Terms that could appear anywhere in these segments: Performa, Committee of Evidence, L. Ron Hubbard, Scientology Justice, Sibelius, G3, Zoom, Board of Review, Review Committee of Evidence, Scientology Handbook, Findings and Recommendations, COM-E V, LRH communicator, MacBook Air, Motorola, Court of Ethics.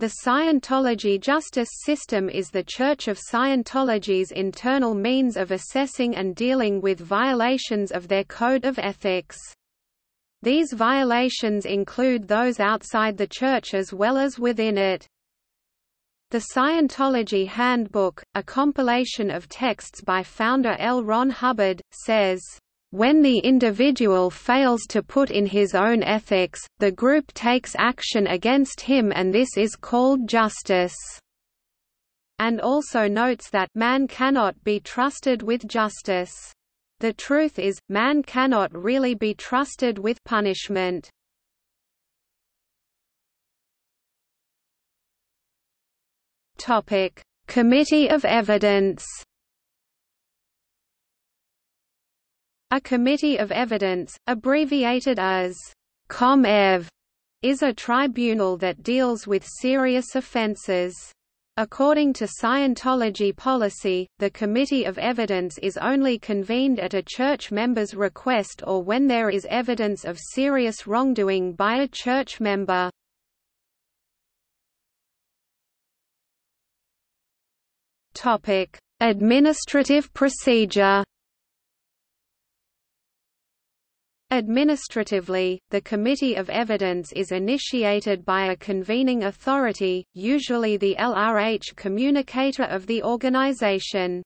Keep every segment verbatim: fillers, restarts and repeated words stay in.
The Scientology justice system is the Church of Scientology's internal means of assessing and dealing with violations of their code of ethics. These violations include those outside the Church as well as within it. The Scientology Handbook, a compilation of texts by founder L. Ron Hubbard, says, "When the individual fails to put in his own ethics, the group takes action against him, and this is called justice." And also notes that man cannot be trusted with justice. The truth is, man cannot really be trusted with punishment. Topic: Committee of Evidence. A Committee of Evidence, abbreviated as COM-E V, is a tribunal that deals with serious offenses. According to Scientology policy, the Committee of Evidence is only convened at a church member's request or when there is evidence of serious wrongdoing by a church member. Topic: Administrative procedure. Administratively, the Committee of Evidence is initiated by a convening authority, usually the L R H communicator of the organization.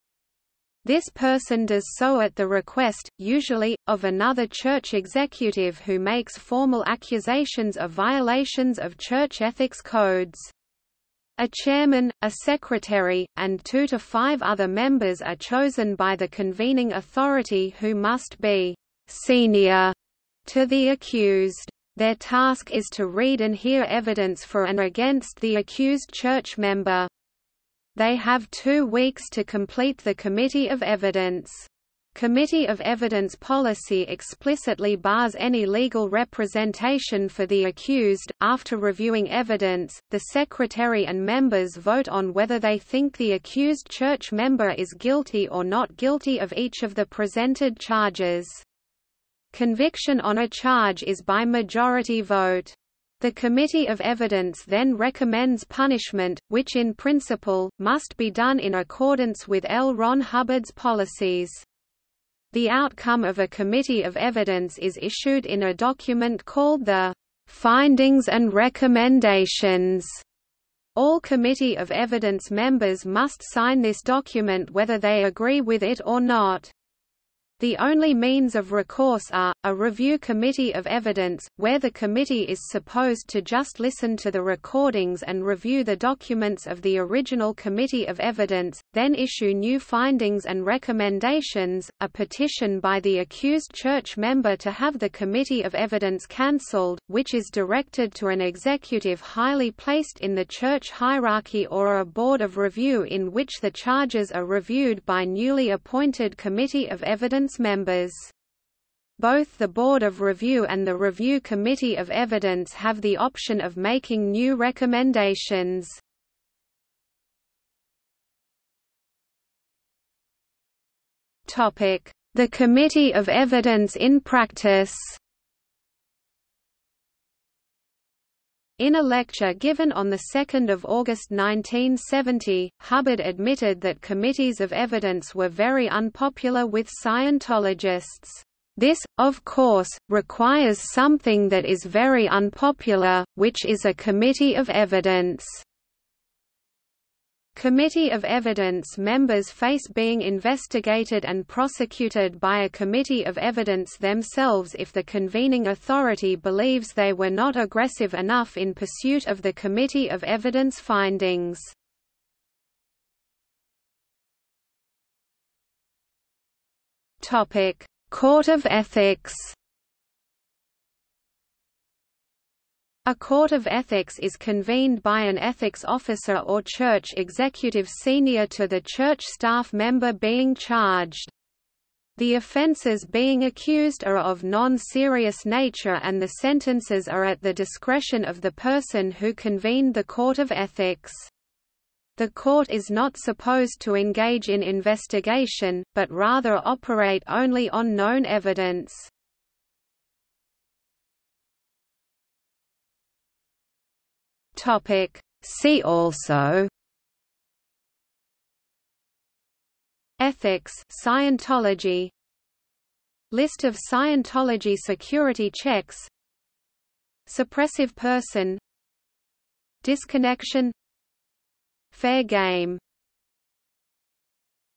This person does so at the request, usually, of another church executive who makes formal accusations of violations of church ethics codes. A chairman, a secretary, and two to five other members are chosen by the convening authority, who must be senior to the accused. Their task is to read and hear evidence for and against the accused church member. They have two weeks to complete the Committee of Evidence. Committee of Evidence policy explicitly bars any legal representation for the accused. After reviewing evidence, the secretary and members vote on whether they think the accused church member is guilty or not guilty of each of the presented charges. Conviction on a charge is by majority vote. The Committee of Evidence then recommends punishment, which in principle, must be done in accordance with L. Ron Hubbard's policies. The outcome of a Committee of Evidence is issued in a document called the Findings and Recommendations. All Committee of Evidence members must sign this document whether they agree with it or not. The only means of recourse are, a Review Committee of Evidence, where the committee is supposed to just listen to the recordings and review the documents of the original Committee of Evidence, then issue new findings and recommendations, a petition by the accused church member to have the Committee of Evidence cancelled, which is directed to an executive highly placed in the church hierarchy or a Board of Review in which the charges are reviewed by newly appointed Committee of Evidence members. Both the Board of Review and the Review Committee of Evidence have the option of making new recommendations. Topic: The Committee of Evidence in practice. In a lecture given on the second of August nineteen seventy, Hubbard admitted that committees of evidence were very unpopular with Scientologists. "This, of course, requires something that is very unpopular, which is a committee of evidence." Committee of Evidence members face being investigated and prosecuted by a Committee of Evidence themselves if the convening authority believes they were not aggressive enough in pursuit of the Committee of Evidence findings. Topic: Court of Ethics. A court of ethics is convened by an ethics officer or church executive senior to the church staff member being charged. The offences being accused are of non-serious nature and the sentences are at the discretion of the person who convened the court of ethics. The court is not supposed to engage in investigation, but rather operate only on known evidence. Topic: See also: Ethics, Scientology, List of Scientology security checks, Suppressive person, Disconnection, Fair game.